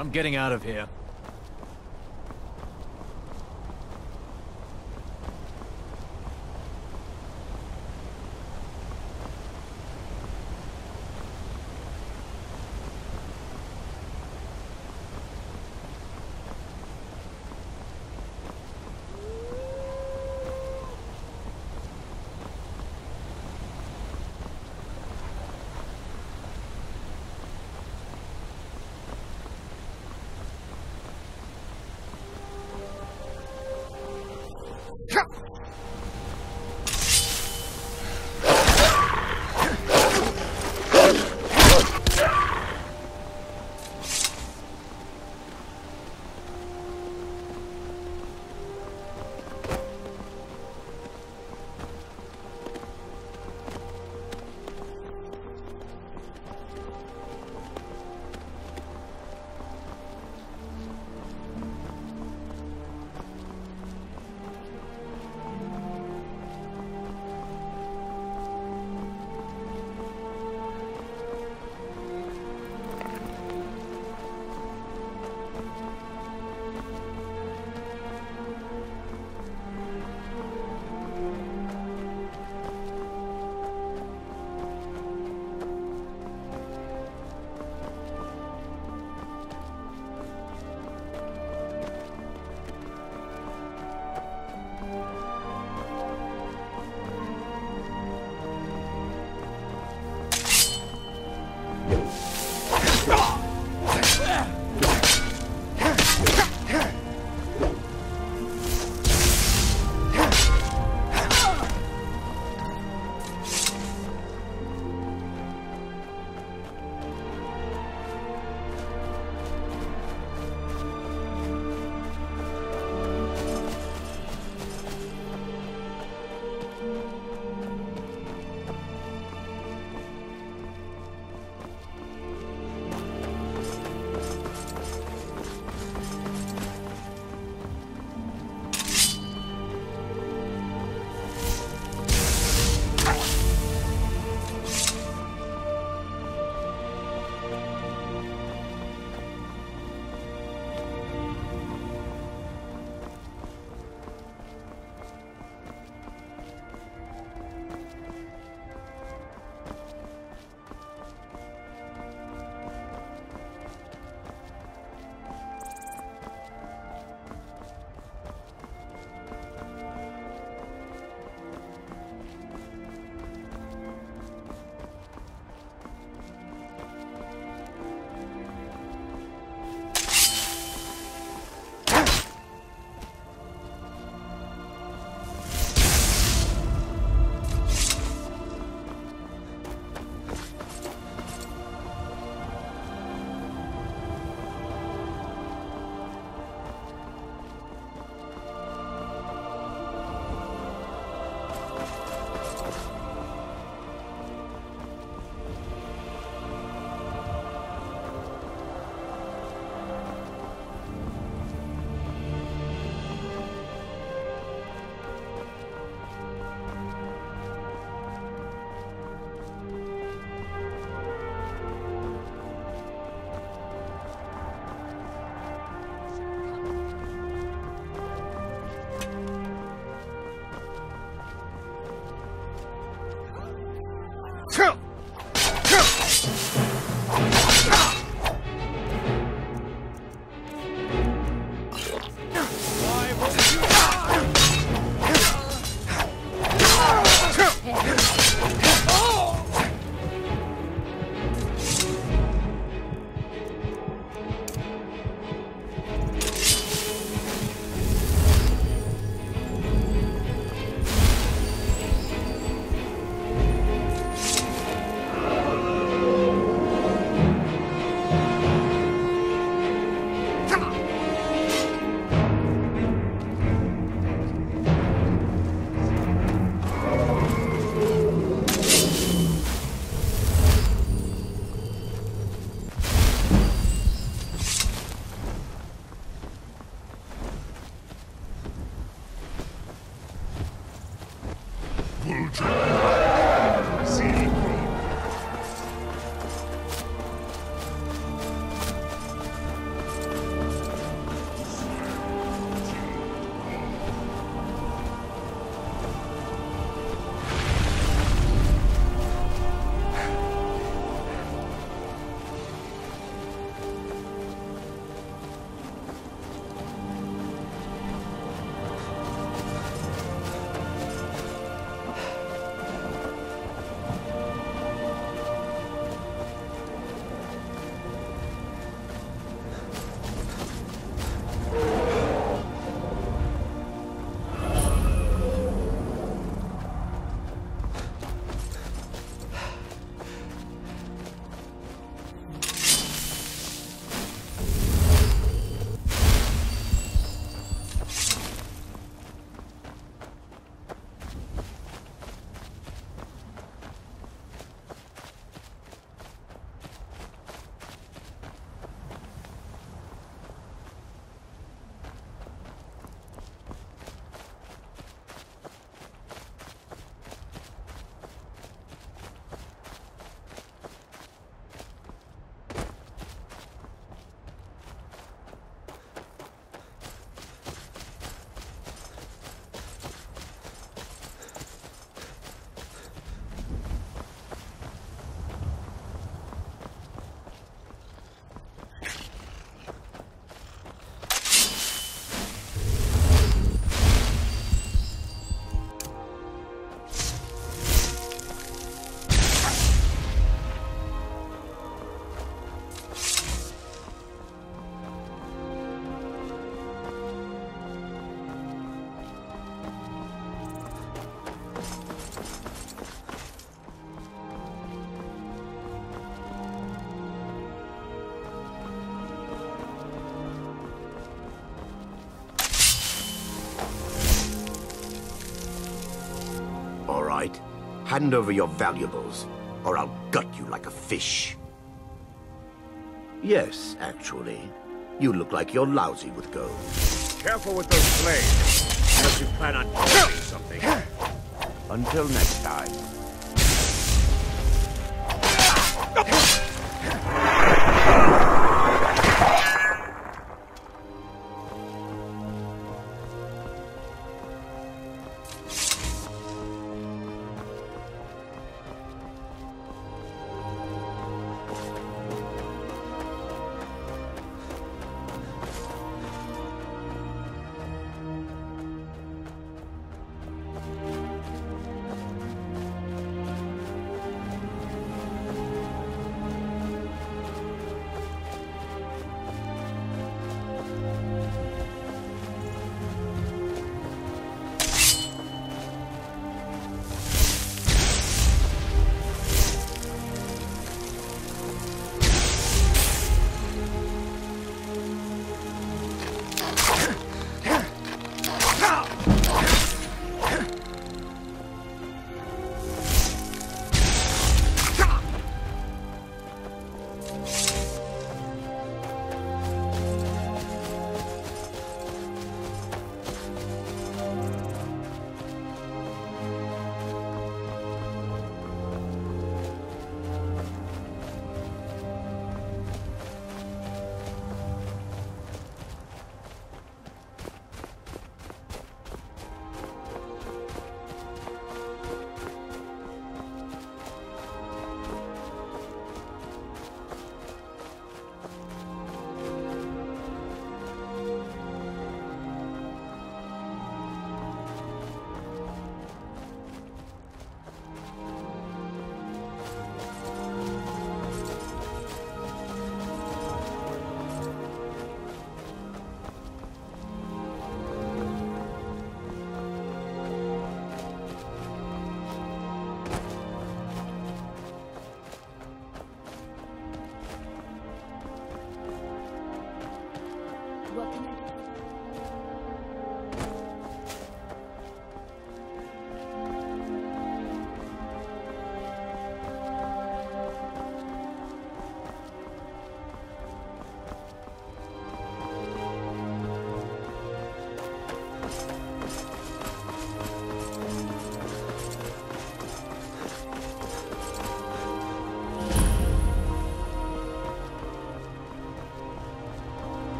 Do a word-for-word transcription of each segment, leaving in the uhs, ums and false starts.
I'm getting out of here. right. Hand over your valuables, or I'll gut you like a fish. Yes, actually. You look like you're lousy with gold. Careful with those blades, unless you plan on killing something. Until next time.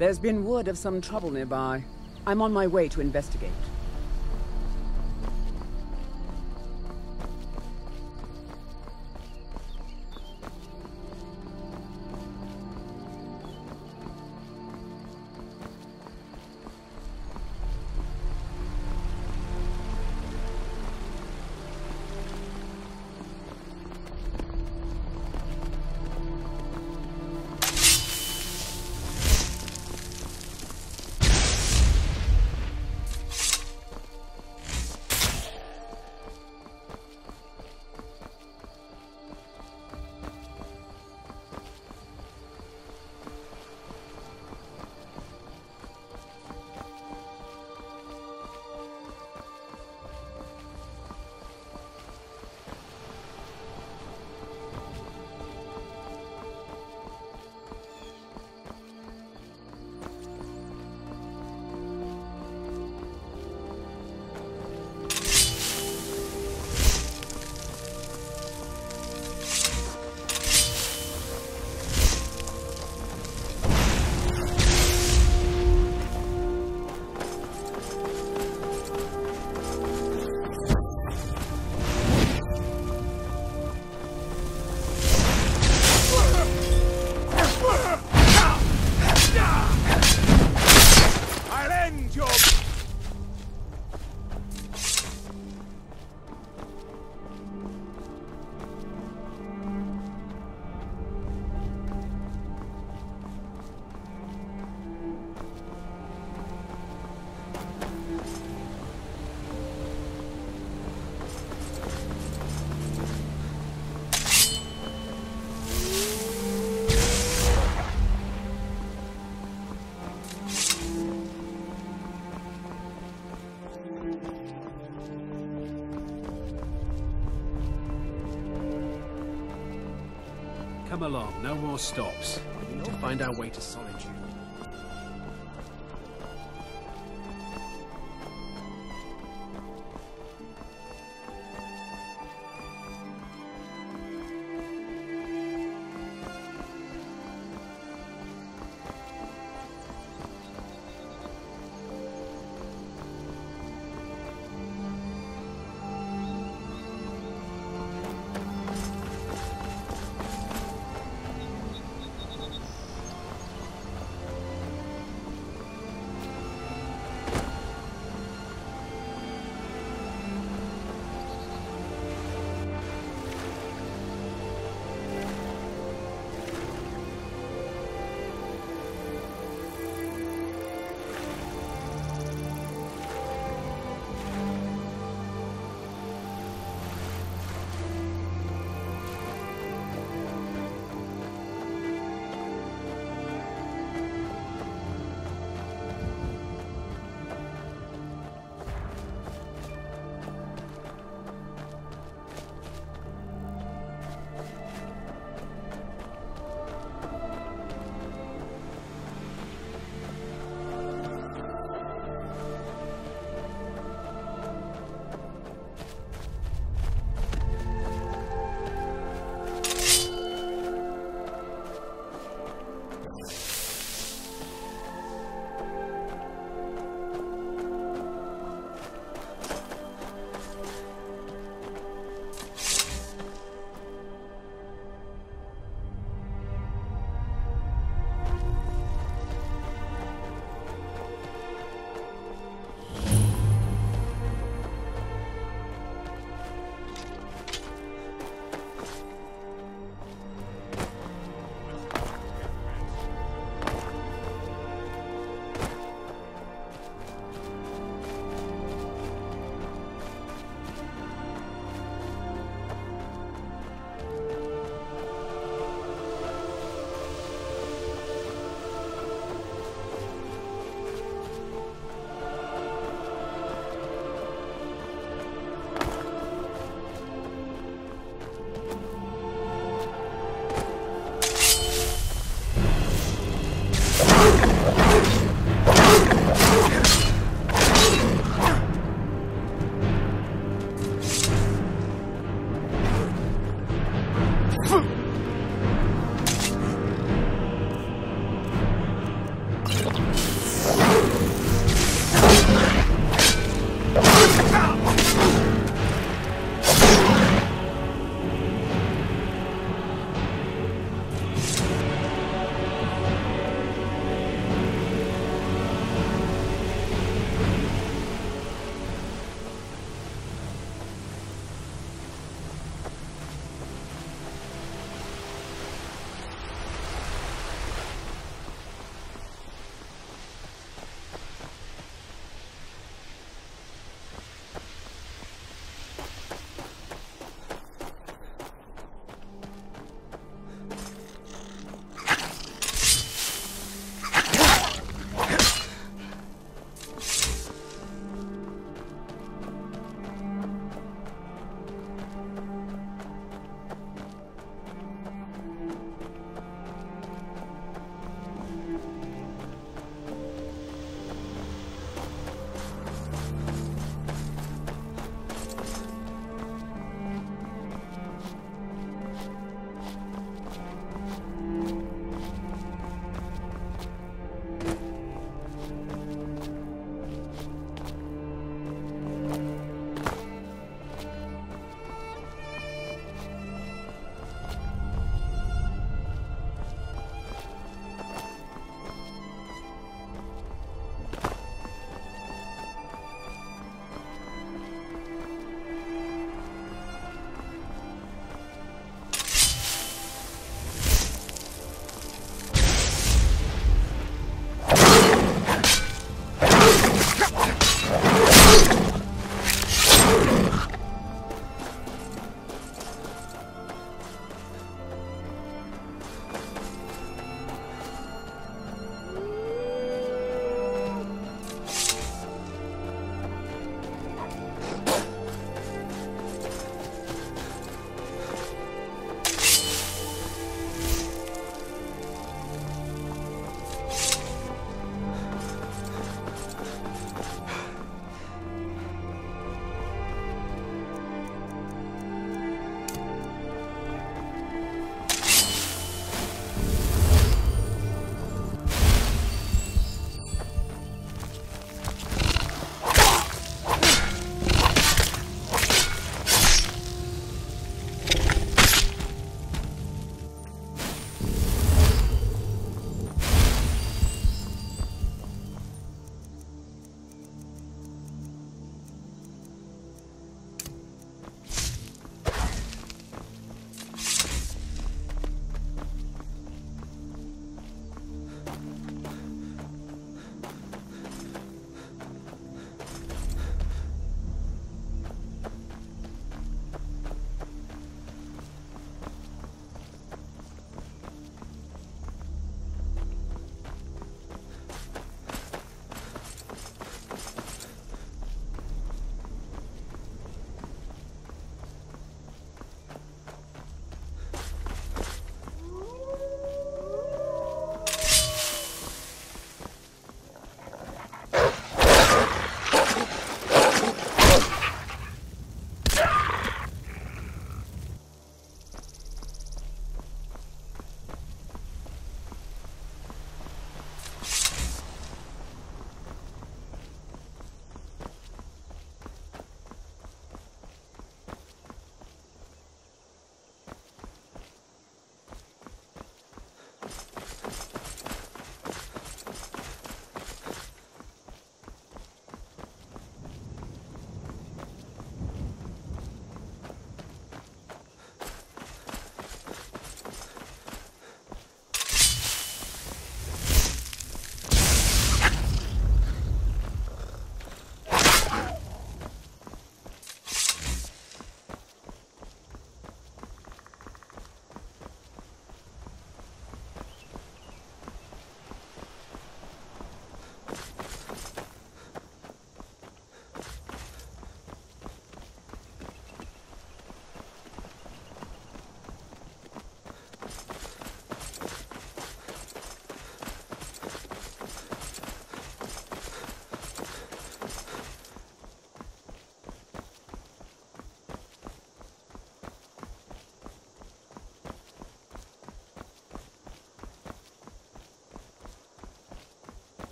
There's been word of some trouble nearby. I'm on my way to investigate. Come along, no more stops. We need to find our way to solitude. You